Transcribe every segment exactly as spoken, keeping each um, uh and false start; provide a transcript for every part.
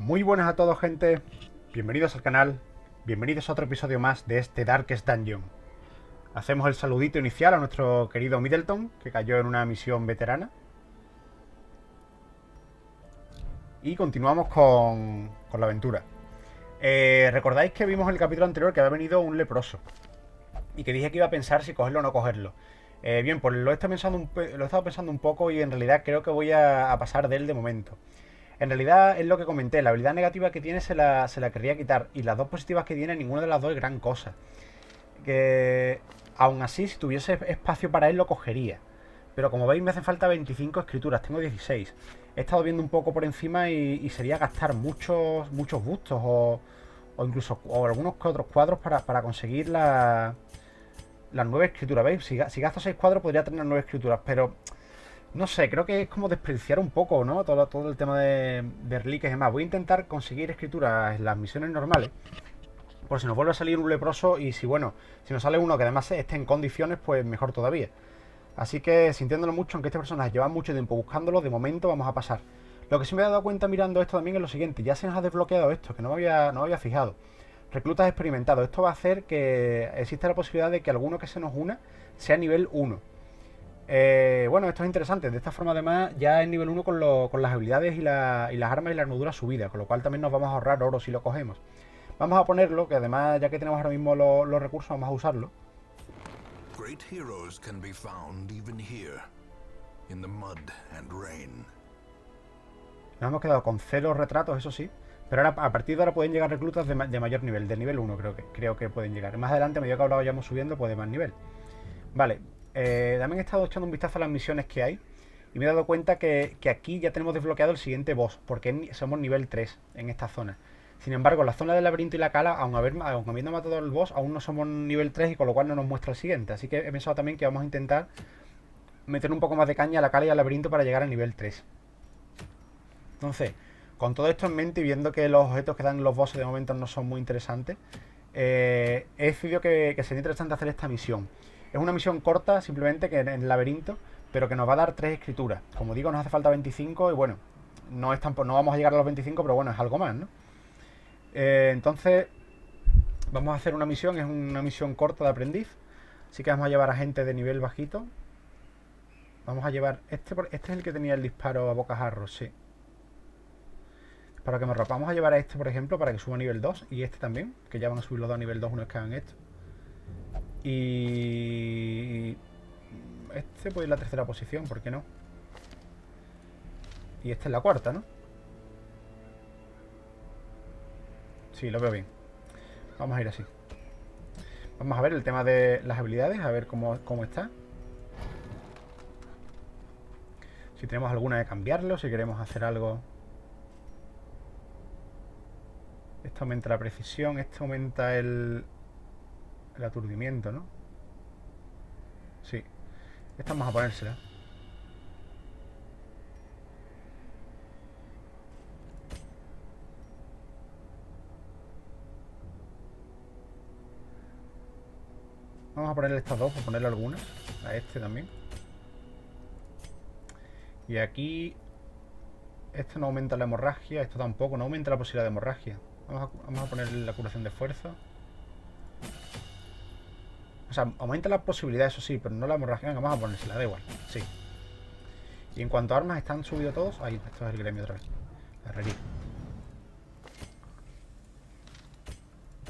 Muy buenas a todos, gente, bienvenidos al canal, bienvenidos a otro episodio más de este Darkest Dungeon. Hacemos el saludito inicial a nuestro querido Middleton, que cayó en una misión veterana. Y continuamos con, con la aventura. Eh, Recordáis que vimos en el capítulo anterior que había venido un leproso. Y que dije que iba a pensar si cogerlo o no cogerlo. Eh, bien, pues lo he, estado pensando un, lo he estado pensando un poco y en realidad creo que voy a, a pasar de él de momento. En realidad es lo que comenté, la habilidad negativa que tiene se la, se la querría quitar. Y las dos positivas que tiene, ninguna de las dos es gran cosa. Que aún así, si tuviese espacio para él, lo cogería. Pero como veis, me hacen falta veinticinco escrituras, tengo dieciséis. He estado viendo un poco por encima y, y sería gastar muchos muchos bustos o, o incluso o algunos otros cuadros para, para conseguir la, las nueve escrituras. ¿Veis? Si, si gasto seis cuadros podría tener nueve escrituras, pero... no sé, creo que es como desperdiciar un poco, ¿no? Todo, todo el tema de, de reliquias y demás. Voy a intentar conseguir escrituras en las misiones normales. Por si nos vuelve a salir un leproso y si, bueno, si nos sale uno que además esté en condiciones, pues mejor todavía. Así que, sintiéndolo mucho, aunque estas personas llevan mucho tiempo buscándolo, de momento vamos a pasar. Lo que sí me he dado cuenta mirando esto también es lo siguiente. Ya se nos ha desbloqueado esto, que no me había, no me había fijado. Reclutas experimentados. Esto va a hacer que exista la posibilidad de que alguno que se nos una sea nivel uno. Eh, bueno, esto es interesante. De esta forma, además, ya es nivel uno con, lo, con las habilidades y, la, y las armas y la armadura subidas, con lo cual también nos vamos a ahorrar oro si lo cogemos. Vamos a ponerlo, que además, ya que tenemos ahora mismo lo, los recursos, vamos a usarlo. Nos hemos quedado con cero retratos, eso sí. Pero ahora, a partir de ahora pueden llegar reclutas de, ma de mayor nivel, de nivel uno creo que, creo que pueden llegar. Más adelante, a medida que hablado, ya vamos subiendo, pues de más nivel. Vale. Eh, también he estado echando un vistazo a las misiones que hay y me he dado cuenta que, que aquí ya tenemos desbloqueado el siguiente boss, porque somos nivel tres en esta zona. Sin embargo, la zona del laberinto y la cala, aun, haber, aun habiendo matado al boss, aún no somos nivel tres y con lo cual no nos muestra el siguiente. Así que he pensado también que vamos a intentar meter un poco más de caña a la cala y al laberinto para llegar al nivel tres. Entonces, con todo esto en mente y viendo que los objetos que dan los bosses de momento no son muy interesantes, eh, he decidido que, que sería interesante hacer esta misión. Es una misión corta, simplemente, que en el laberinto, pero que nos va a dar tres escrituras. Como digo, nos hace falta veinticinco y bueno, no, es tan, no vamos a llegar a los veinticinco, pero bueno, es algo más, ¿no? Eh, entonces, vamos a hacer una misión, es una misión corta de aprendiz. Así que vamos a llevar a gente de nivel bajito. Vamos a llevar... Este, este es el que tenía el disparo a bocajarro, sí. Para que me ropa. Vamos a llevar a este, por ejemplo, para que suba a nivel dos. Y este también, que ya van a subir los dos a nivel dos una vez que hagan esto. Y... este puede ir a la tercera posición, ¿por qué no? Y esta es la cuarta, ¿no? Sí, lo veo bien. Vamos a ir así. Vamos a ver el tema de las habilidades, a ver cómo, cómo está. Si tenemos alguna de cambiarlo, si queremos hacer algo. Esto aumenta la precisión, esto aumenta el... el aturdimiento, ¿no? Sí. Esta vamos a ponérsela. Vamos a ponerle estas dos, por ponerle algunas. A este también. Y aquí... esto no aumenta la hemorragia, esto tampoco. No aumenta la posibilidad de hemorragia. Vamos a, vamos a ponerle la curación de fuerza. O sea, aumenta la posibilidad, eso sí, pero no la hemorragia. Vamos a ponérsela, da igual, sí. Y en cuanto a armas, ¿están subidos todos? Ahí, esto es el gremio otra vez. La herrería.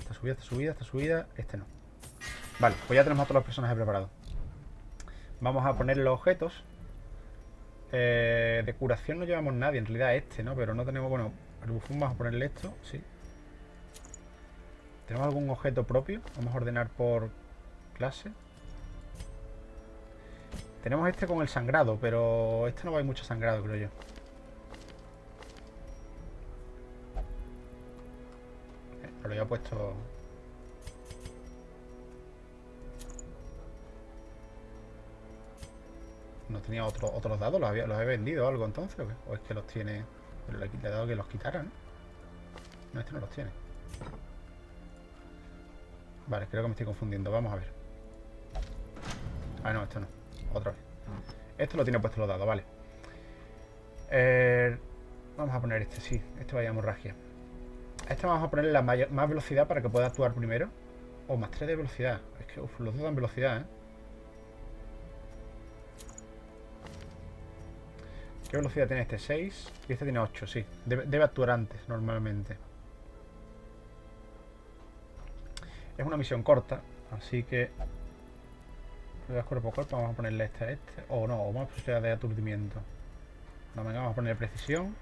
Esta subida, esta subida, esta subida, este no. Vale, pues ya tenemos a todos los personajes preparados. Vamos a poner los objetos. Eh, de curación no llevamos nadie, en realidad este, ¿no? Pero no tenemos, bueno, al bufón vamos a ponerle esto, sí. ¿Tenemos algún objeto propio? Vamos a ordenar por... clase. Tenemos este con el sangrado, pero este no va a ir mucho sangrado, creo yo. Pero lo había puesto... ¿No tenía otro, otros dados? ¿Los, había, ¿Los he vendido o algo entonces? ¿O, qué? ¿O es que los tiene...? Pero le he dado que los quitaran, ¿no? No, este no los tiene. Vale, creo que me estoy confundiendo. Vamos a ver. Ah, no, esto no. Otra vez. Esto lo tiene puesto los dados, vale. Eh, Vamos a poner este, sí. Este va a hemorragia. A este vamos a poner la mayor, más velocidad para que pueda actuar primero. O oh, más tres de velocidad. Es que uf, los dos dan velocidad, ¿eh? ¿Qué velocidad tiene este? seis. Y este tiene ocho, sí. Debe, debe actuar antes, normalmente. Es una misión corta, así que... pruebas cuerpo a cuerpo, vamos a ponerle este a este. O no, o más posibilidad de aturdimiento. No, venga, vamos a ponerle precisión.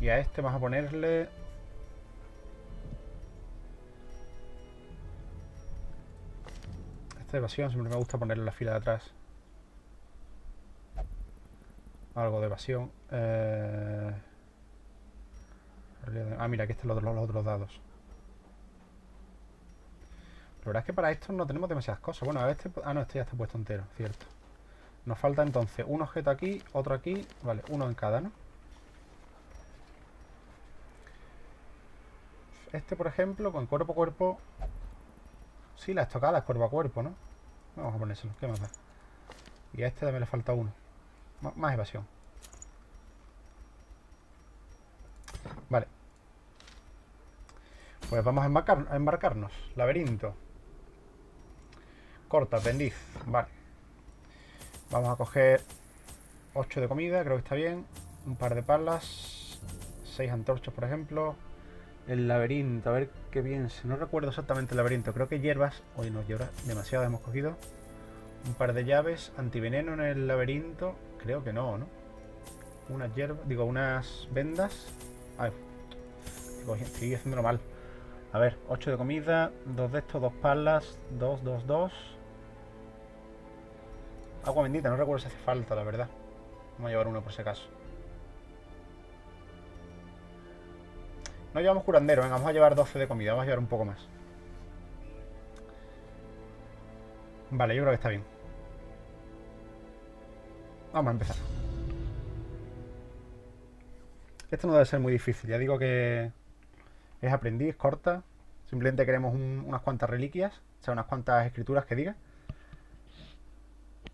Y a este vamos a ponerle... esta evasión, siempre me gusta ponerle en la fila de atrás. Algo de evasión. Eh... Ah, mira, aquí están los, los, los otros dados. La verdad es que para esto no tenemos demasiadas cosas. Bueno, a ver este... ah, no, este ya está puesto entero, cierto. Nos falta entonces un objeto aquí, otro aquí. Vale, uno en cada, ¿no? Este, por ejemplo, con cuerpo a cuerpo. Sí, la estocada es cuerpo a cuerpo, ¿no? Vamos a ponérselo, ¿qué más da? Y a este también le falta uno. M- más evasión. Vale. Pues vamos a, embarcar, a embarcarnos. Laberinto. Corta, aprendiz. Vale. Vamos a coger ocho de comida, creo que está bien. Un par de palas. seis antorchas, por ejemplo. El laberinto, a ver qué bien. No recuerdo exactamente el laberinto. Creo que hierbas. Oye, no, hierbas demasiadas hemos cogido. Un par de llaves. Antiveneno en el laberinto. Creo que no, ¿no? Unas hierbas. Digo, unas vendas. A ver. Estoy haciéndolo mal. A ver, ocho de comida. dos de estos, dos palas. dos, dos, dos. Agua bendita. No recuerdo si hace falta, la verdad. Vamos a llevar uno por si acaso. No llevamos curandero, venga, vamos a llevar doce de comida. Vamos a llevar un poco más. Vale, yo creo que está bien. Vamos a empezar. Esto no debe ser muy difícil. Ya digo que es aprendiz, corta. Simplemente queremos un, unas cuantas reliquias. O sea, unas cuantas escrituras que diga.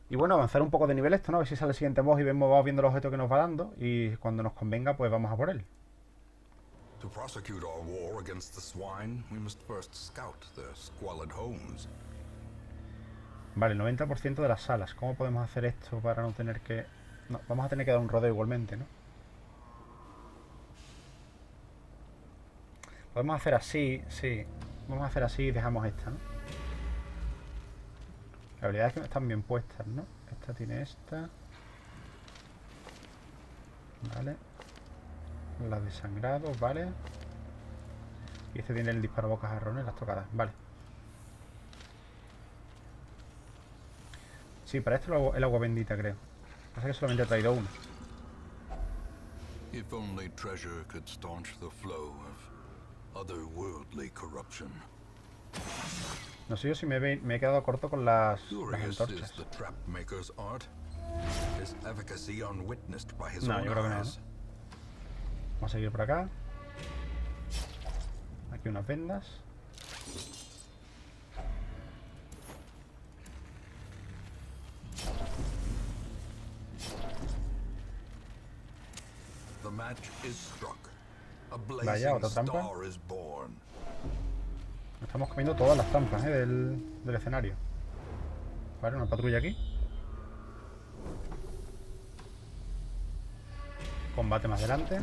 Y bueno, avanzar un poco de nivel esto, ¿no? A ver si sale el siguiente boss y vemos, vamos viendo los objetos que nos va dando. Y cuando nos convenga, pues vamos a por él. To prosecute our war against the swine, we must first scout their squalid homes. Vale, noventa por ciento de las salas. ¿Cómo podemos hacer esto para no tener que...? No, vamos a tener que dar un rodeo igualmente, ¿no? Podemos hacer así, sí. Vamos a hacer así y dejamos esta, ¿no? La habilidad es que están bien puestas, ¿no? Esta tiene esta. Vale. La de sangrado, vale. Y este tiene el disparo bocajarrones, las tocadas, vale. Sí, para esto el agua, el agua bendita, creo. Pasa que solamente ha traído uno. If only treasure could staunch the flow of otherworldly corruption. No sé yo si me, ve, me he quedado corto con las, las antorchas. No, yo creo que no. Vamos a seguir por acá. Aquí unas vendas. Vaya, otra trampa. Estamos comiendo todas las trampas, ¿eh? del, del escenario. Vale, una patrulla aquí. Combate más adelante.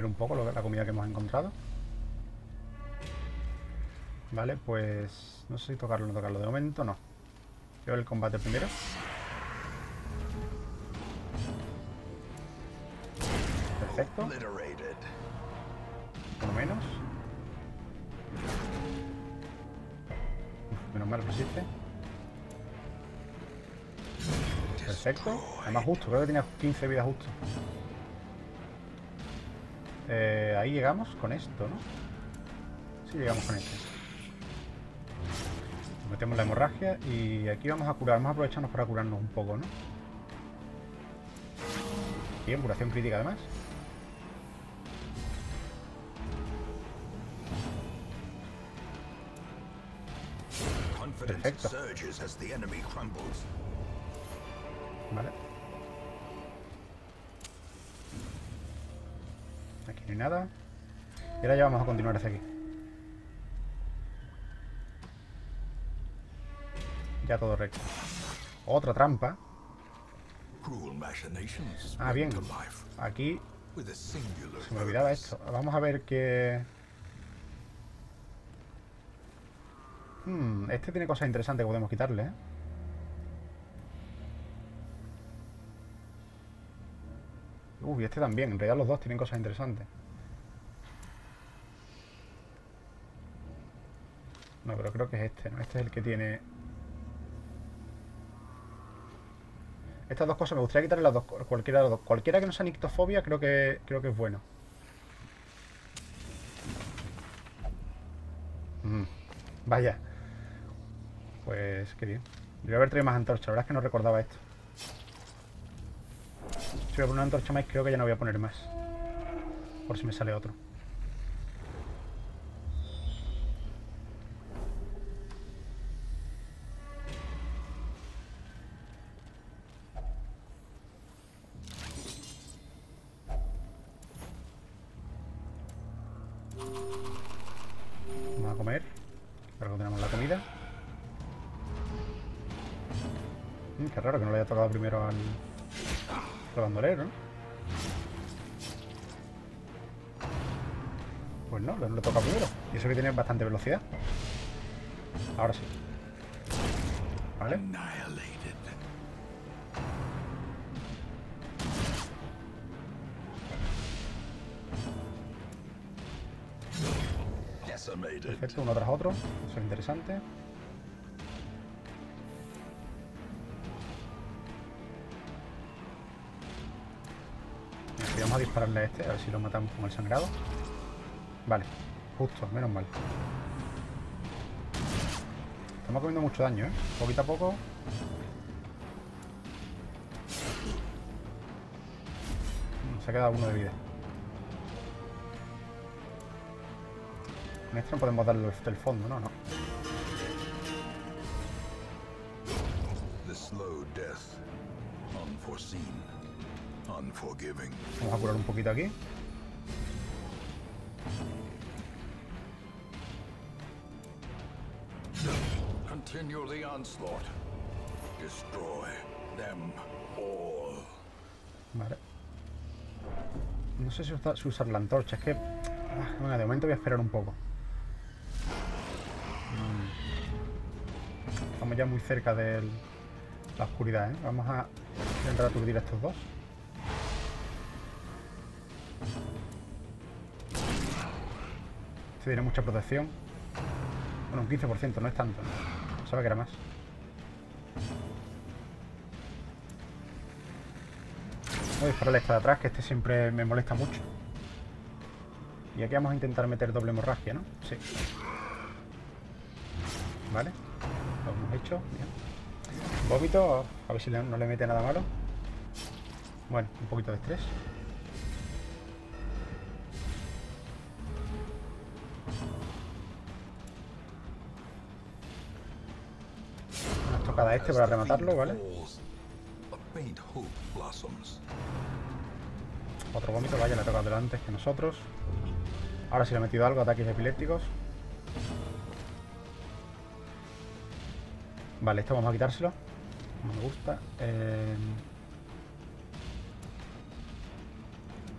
Un poco lo, la comida que hemos encontrado. Vale, pues no sé si tocarlo o no tocarlo. De momento no. Yo el combate primero. Perfecto. Por lo menos. Uf, menos mal resiste. Perfecto. Además justo, creo que tenía quince vidas justo. Eh, ahí llegamos con esto, ¿no? Sí, llegamos con esto. Metemos la hemorragia y aquí vamos a curar. Vamos a aprovecharnos para curarnos un poco, ¿no? Bien, curación crítica además. Perfecto. Vale. Aquí no hay nada. Y ahora ya vamos a continuar hacia aquí. Ya todo recto. Otra trampa. Ah, bien. Aquí se me olvidaba esto. Vamos a ver qué... Hmm, este tiene cosas interesantes que podemos quitarle, ¿eh? Uy, este también. En realidad los dos tienen cosas interesantes. No, pero creo que es este, ¿no? Este es el que tiene... Estas dos cosas, me gustaría quitarle las dos, cualquiera de las dos. Cualquiera que no sea nictofobia creo que, creo que es bueno. Mm, vaya. Pues qué bien. Debería haber traído más antorchas, la verdad es que no recordaba esto. Si voy a poner una antorcha más, creo que ya no voy a poner más. Por si me sale otro. Vamos a comer. Ahora que tenemos la comida. Mm, qué raro que no le haya tocado primero al... al bandolero, ¿no? Pues no, no le toca primero. Y eso que tiene bastante velocidad. Ahora sí. Vale. Perfecto, uno tras otro. Eso es interesante. Vamos a dispararle a este, a ver si lo matamos con el sangrado. Vale, justo, menos mal. Estamos comiendo mucho daño, ¿eh? Poquito a poco. Se ha quedado uno de vida. Con esto no podemos darle el fondo, no, no. Vamos a curar un poquito aquí. Vale. No sé si usar la antorcha, es que... Ah, bueno, de momento voy a esperar un poco. Estamos ya muy cerca de la oscuridad, ¿eh? Vamos a intentar aturdir a estos dos. Este tiene mucha protección. Bueno, un quince por ciento, no es tanto. Pensaba que era más. Voy a dispararle esta de atrás, que este siempre me molesta mucho. Y aquí vamos a intentar meter doble hemorragia, ¿no? Sí. Vale. Lo hemos hecho. Bien. Vómito. A ver si no le mete nada malo. Bueno, un poquito de estrés. Una estocada a este para rematarlo, ¿vale? Otro vómito, vaya, le ha tocado antes que nosotros. Ahora sí le ha metido algo, ataques epilépticos. Vale, esto vamos a quitárselo. No me gusta. Eh...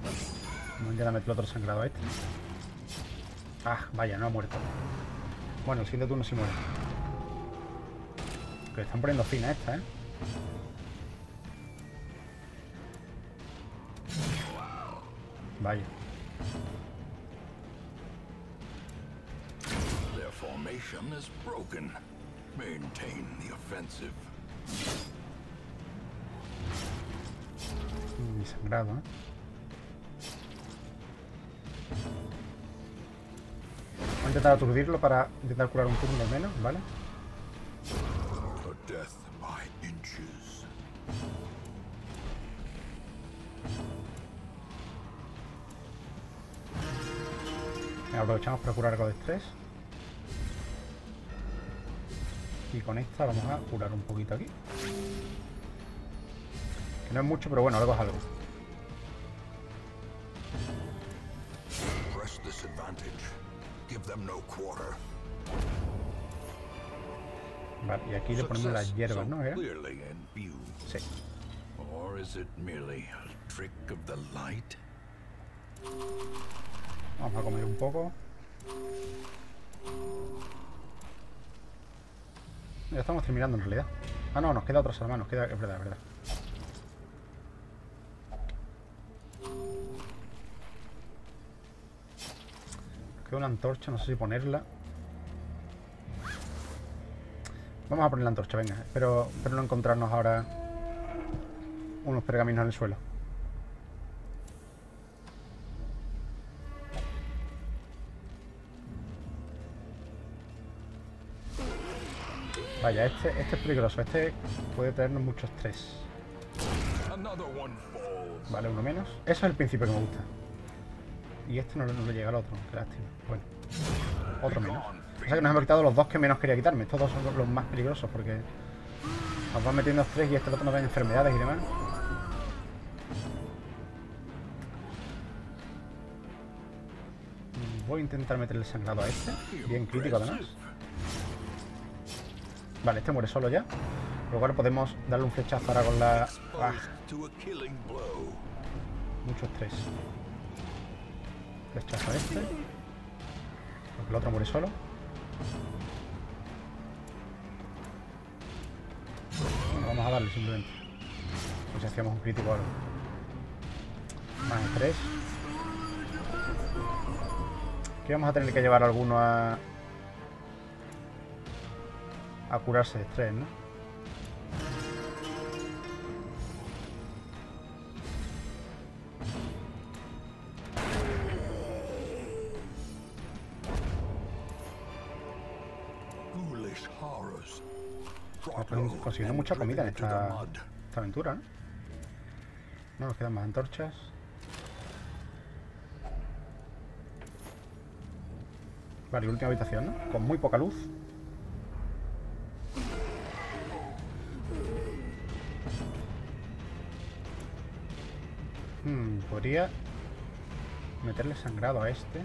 Vamos a intentar meter otro sangrado a este. Ah, vaya, no ha muerto. Bueno, el siguiente turno sí muere. Que le están poniendo fina esta, ¿eh? Vaya. Maintain the offensive. Mm, sangrado, ¿eh? Voy a intentar aturdirlo para intentar curar un turno menos, ¿vale? death by inches. Aprovechamos para curar algo de estrés. Y con esta vamos a curar un poquito aquí. Que no es mucho, pero bueno, algo es algo. Vale, y aquí le ponemos las hierbas, ¿no? ¿Era? Sí. ¿O es meramente un truco de la luz? Vamos a comer un poco. Ya estamos terminando en realidad. Ah, no, nos queda otra salma, nos queda... Es verdad, es verdad. Nos queda una antorcha, no sé si ponerla. Vamos a poner la antorcha, venga. Espero, espero no encontrarnos ahora unos pergaminos en el suelo. Vaya, este, este es peligroso, este puede traernos mucho estrés. Vale, uno menos. Eso es el principio que me gusta. Y este no, no le llega al otro, qué lástima. Bueno, otro menos. O sea que nos hemos quitado los dos que menos quería quitarme. Estos dos son los más peligrosos porque nos van metiendo estrés y este otro nos da enfermedades y demás. Voy a intentar meterle el sangrado a este. Bien crítico además. Vale, este muere solo ya. Por lo cual podemos darle un flechazo ahora con la... Ah. Mucho estrés. Flechazo a este. Porque el otro muere solo. Bueno, vamos a darle simplemente. Pues hacíamos un crítico ahora. Más estrés. Aquí vamos a tener que llevar alguno a... A curarse de estrés, ¿no? Consiguiendo mucha comida en esta, esta aventura, ¿no? No nos quedan más antorchas. Vale, última habitación, ¿no? Con muy poca luz. Hmm, podría meterle sangrado a este.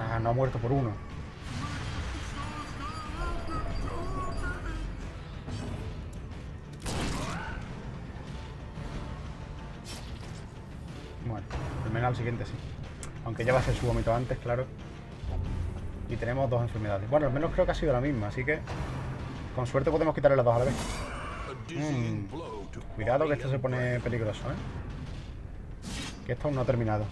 Ah, no ha muerto por uno. Bueno, al menos al siguiente sí. Aunque ya va a ser su vómito antes, claro. Y tenemos dos enfermedades. Bueno, al menos creo que ha sido la misma, así que... Con suerte podemos quitarle las dos a la vez. Mm. Cuidado que esto se pone peligroso, ¿eh? Que esto aún no ha terminado.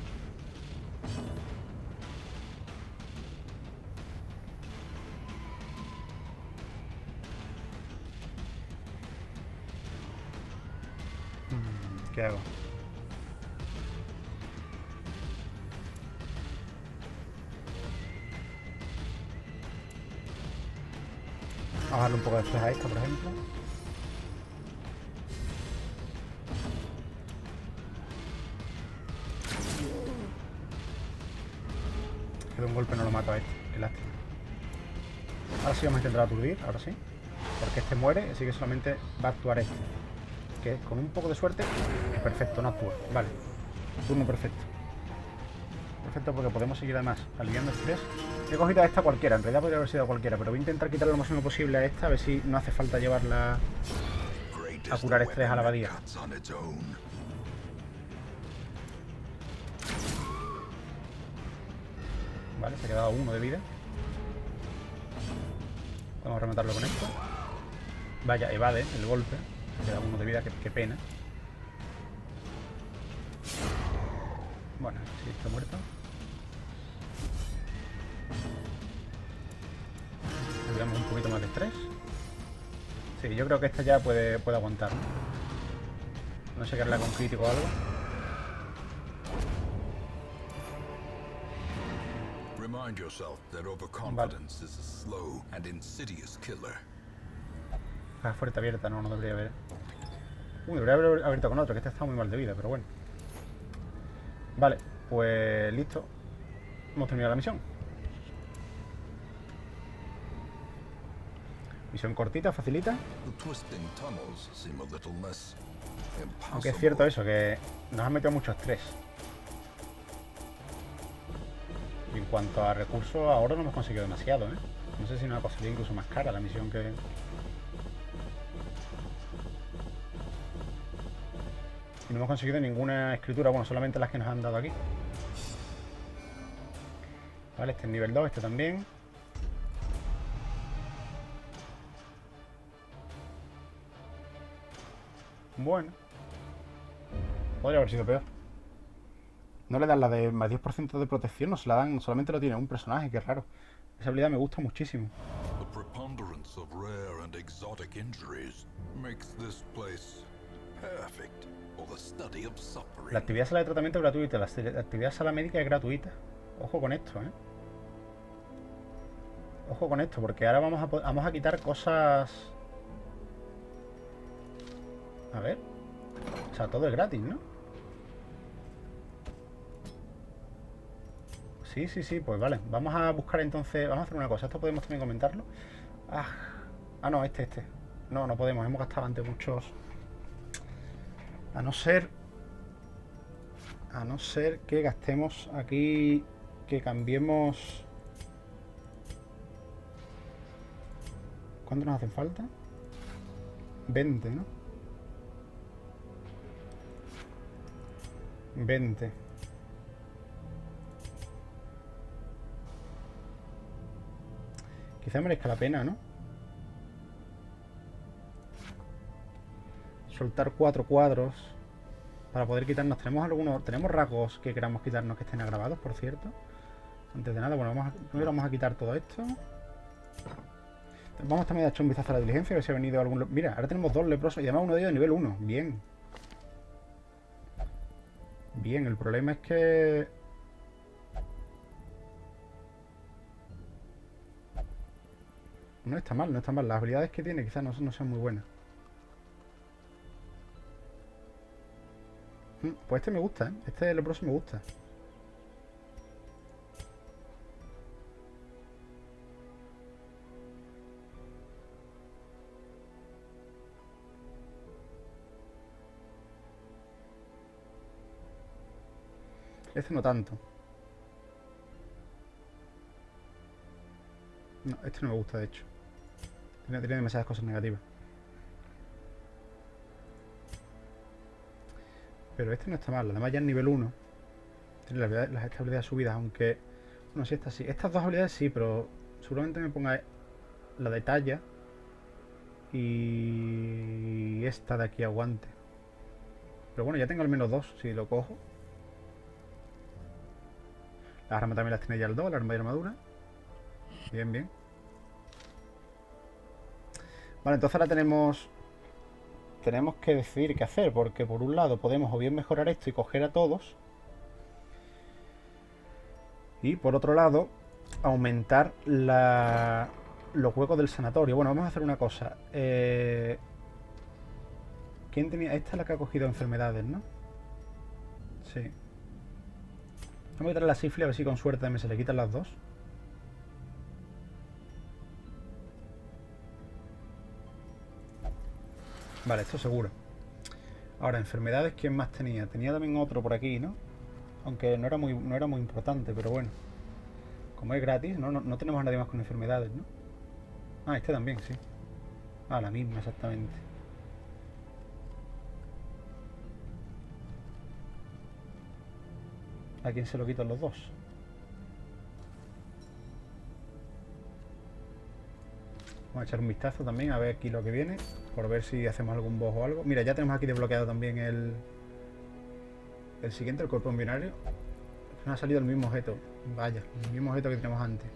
Mm, ¿qué hago? Vamos a darle un poco de estrés a esta, por ejemplo. Que de un golpe no lo mato a este, qué lástima. Ahora sí vamos a intentar aturdir, ahora sí. Porque este muere, así que solamente va a actuar este. Que con un poco de suerte es perfecto, no actúa. Vale, turno perfecto. Perfecto porque podemos seguir además aliviando estrés. He cogido a esta cualquiera, en realidad podría haber sido cualquiera, pero voy a intentar quitarle lo máximo posible a esta, a ver si no hace falta llevarla a curar estrés a la abadía. Vale, se ha quedado uno de vida. Vamos a rematarlo con esto. Vaya, evade el golpe. Se queda uno de vida, qué, qué pena. Bueno, si está muerto. Un poquito más de estrés. Sí, yo creo que esta ya puede, puede aguantar. No sé qué harla con crítico o algo. remind yourself that overconfidence is a slow and insidious killer. Ah, fuerte abierta, no, no debería haber. Uy, debería haber abierto con otro, que este está muy mal de vida, pero bueno. Vale, pues listo. Hemos terminado la misión. Misión cortita, facilita. Aunque es cierto eso, que nos han metido mucho estrés. Y en cuanto a recursos, ahora no hemos conseguido demasiado, ¿eh? No sé si nos ha costado incluso más cara la misión que... Y no hemos conseguido ninguna escritura, bueno, solamente las que nos han dado aquí. Vale, este es nivel dos, este también. Bueno. Podría haber sido peor. No le dan la de más diez por ciento de protección, no se la dan, solamente lo tiene un personaje, qué raro. Esa habilidad me gusta muchísimo. The preponderance of rare and exotic injuries makes this place perfect for the study of suffering. La actividad sala de tratamiento es gratuita, la actividad sala médica es gratuita. Ojo con esto, ¿eh? Ojo con esto, porque ahora vamos a, vamos a quitar cosas... A ver... O sea, todo es gratis, ¿no? Sí, sí, sí, pues vale. Vamos a buscar entonces... Vamos a hacer una cosa. Esto podemos también comentarlo. Ah, ah no, este, este. No, no podemos. Hemos gastado antes muchos... A no ser... A no ser que gastemos aquí... Que cambiemos... ¿Cuánto nos hacen falta? veinte, ¿no? veinte. Quizá merezca la pena, ¿no? Soltar cuatro cuadros para poder quitarnos. Tenemos algunos, tenemos rasgos que queramos quitarnos que estén agravados, por cierto. Antes de nada, bueno, vamos a, primero vamos a quitar todo esto. Vamos también a echar un vistazo a la diligencia, a ver si ha venido algún... Mira, ahora tenemos dos leprosos y además uno de ellos de nivel uno. Bien. Bien, el problema es que... No está mal, no está mal. Las habilidades que tiene quizás no, no sean muy buenas. Pues este me gusta, ¿eh? Este leproso me gusta. Este no tanto. No, este no me gusta, de hecho. Tiene, tiene demasiadas cosas negativas. Pero este no está mal. Además ya es nivel uno. Tiene las habilidades, las habilidades subidas, aunque... Bueno, sí, esta sí. Estas dos habilidades sí, pero... Seguramente me ponga la de talla. Y... Esta de aquí aguante. Pero bueno, ya tengo al menos dos, si lo cojo. Las armas también las tiene ya el dos, la arma y armadura. Bien, bien. Vale, entonces ahora tenemos tenemos que decidir qué hacer, porque por un lado podemos o bien mejorar esto y coger a todos, y por otro lado aumentar la, los huecos del sanatorio. Bueno, vamos a hacer una cosa. eh, ¿Quién tenía? Esta es la que ha cogido enfermedades, ¿no? Sí. Vamos a quitar la sifle, a ver si con suerte también se le quitan las dos. Vale, esto seguro. Ahora, enfermedades, ¿quién más tenía? Tenía también otro por aquí, ¿no? Aunque no era muy, no era muy importante, pero bueno. Como es gratis, no, no, no tenemos a nadie más con enfermedades, ¿no? Ah, este también, sí. Ah, la misma, exactamente. ¿A quién se lo quitan los dos? Vamos a echar un vistazo también, a ver aquí lo que viene, por ver si hacemos algún boss o algo. Mira, ya tenemos aquí desbloqueado también el... El siguiente, el cuerpo binario. Nos ha salido el mismo objeto. Vaya, el mismo objeto que teníamos antes.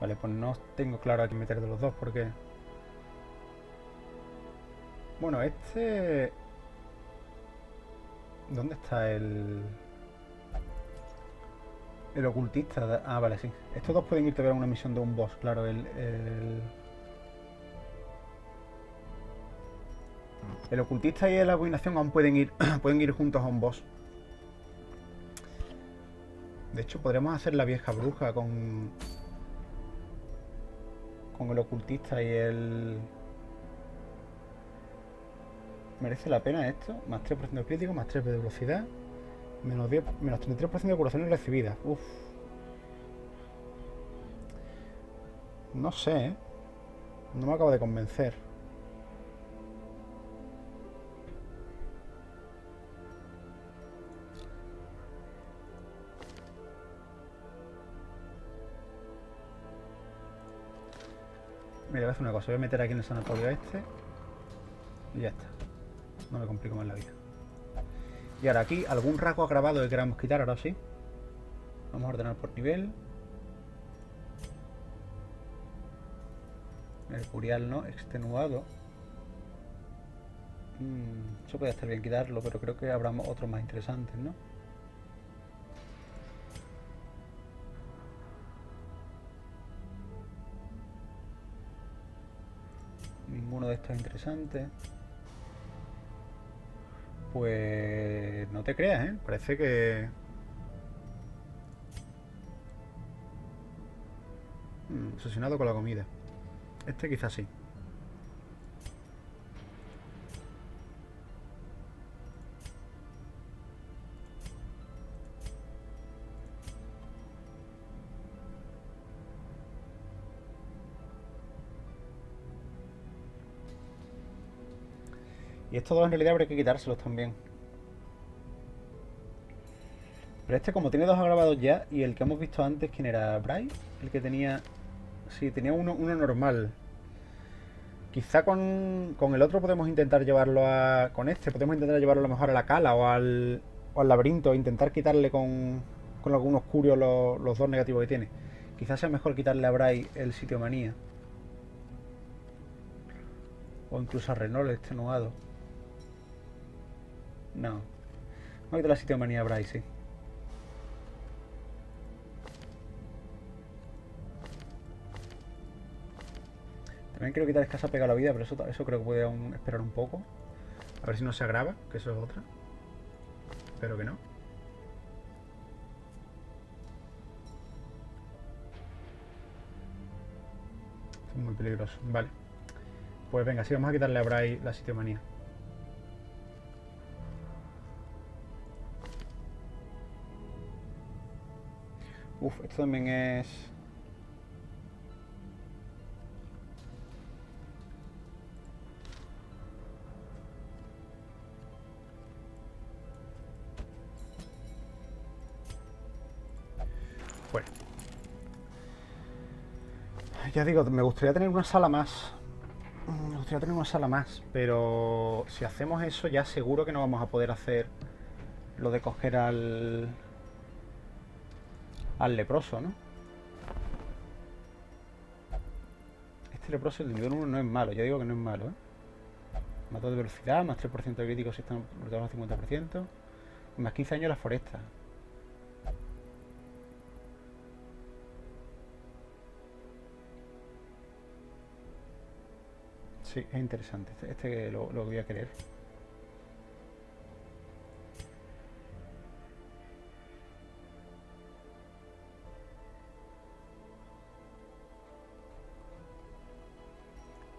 Vale, pues no tengo claro a quién meter de los dos, porque... Bueno, este... ¿Dónde está el...? El ocultista. Ah, vale, sí. Estos dos pueden ir todavía a una misión de un boss, claro. El... el... El ocultista y la abominación aún pueden ir pueden ir juntos a un boss. De hecho, podremos hacer la vieja bruja con... Con el ocultista y el... ¿Merece la pena esto? Más tres por ciento de crítico, más tres de velocidad. Menos, diez, menos treinta y tres por ciento de curaciones recibidas. Uff. No sé, ¿eh? No me acabo de convencer. Mira, voy a hacer una cosa, voy a meter aquí en el sanatorio este y ya está, no me complico más la vida. Y ahora aquí, algún rasgo agravado que queramos quitar, ahora sí. Vamos a ordenar por nivel. Mercurial no, extenuado. Mm, eso puede estar bien quitarlo, pero creo que habrá otros más interesantes, ¿no? Ninguno de estos es interesante. Pues... no te creas, ¿eh? Parece que... Hmm, obsesionado con la comida. Este quizás sí. Y estos dos en realidad habría que quitárselos también. Pero este, como tiene dos agravados ya, y el que hemos visto antes, ¿quién era? ¿Bray? El que tenía... Sí, tenía uno, uno normal. Quizá con, con el otro podemos intentar llevarlo a... Con este podemos intentar llevarlo a lo mejor a la cala o al, o al laberinto. Intentar quitarle con, con algún oscuro lo, los dos negativos que tiene. Quizás sea mejor quitarle a Bray el sitio manía. O incluso a Renault el extenuado. No. No hay de la sitiomanía Bryce, sí. También quiero quitar escasa pega a la vida, pero eso, eso creo que puede aún esperar un poco. A ver si no se agrava, que eso es otra. Espero que no. Esto es muy peligroso. Vale. Pues venga, sí, vamos a quitarle a Bray la sitiomanía. Uf, esto también es... Bueno. Ya digo, me gustaría tener una sala más. Me gustaría tener una sala más, pero si hacemos eso ya seguro que no vamos a poder hacer lo de coger al... al leproso, ¿no? Este leproso, el de nivel uno, no es malo. Ya digo que no es malo, ¿eh? Mató de velocidad, más tres por ciento de críticos si están brotados al cincuenta por ciento. Más quince años en la foresta. Sí, es interesante. Este, este lo, lo voy a querer.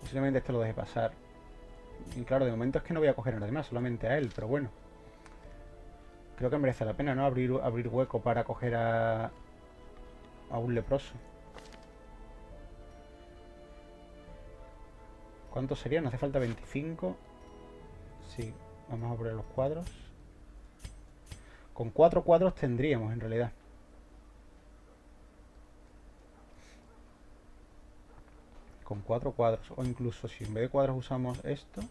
Posiblemente esto lo deje pasar. Y claro, de momento es que no voy a coger a nadie más, solamente a él, pero bueno. Creo que merece la pena, ¿no? Abrir, abrir hueco para coger a, a un leproso. ¿Cuántos serían? ¿No hace falta veinticinco? Sí, vamos a poner los cuadros. Con cuatro cuadros tendríamos, en realidad. Con cuatro cuadros, o incluso si en vez de cuadros usamos esto,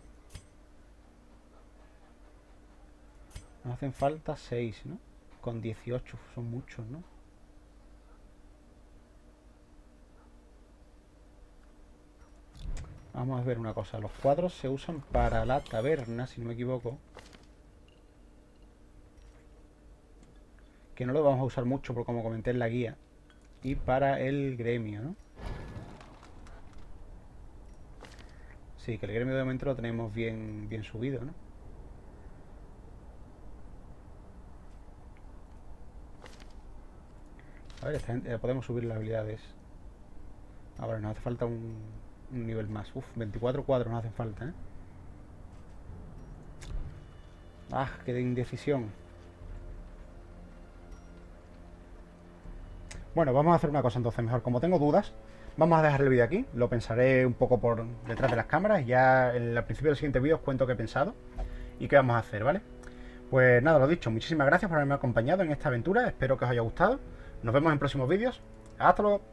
nos hacen falta seis, ¿no? Con dieciocho, son muchos, ¿no? Vamos a ver una cosa. Los cuadros se usan para la taberna, si no me equivoco. Que no lo vamos a usar mucho, por como comenté en la guía. Y para el gremio, ¿no? Sí, que el gremio de momento lo tenemos bien, bien subido, ¿no? A ver, esta gente, podemos subir las habilidades. Ahora nos hace falta un, un nivel más. Uf, veinticuatro cuadros nos hacen falta, ¿eh? Ah, qué de indecisión. Bueno, vamos a hacer una cosa entonces mejor. Como tengo dudas, vamos a dejar el vídeo aquí. Lo pensaré un poco por detrás de las cámaras. Ya en el principio del siguiente vídeo os cuento qué he pensado y qué vamos a hacer, ¿vale? Pues nada, lo dicho. Muchísimas gracias por haberme acompañado en esta aventura. Espero que os haya gustado. Nos vemos en próximos vídeos. Hasta luego.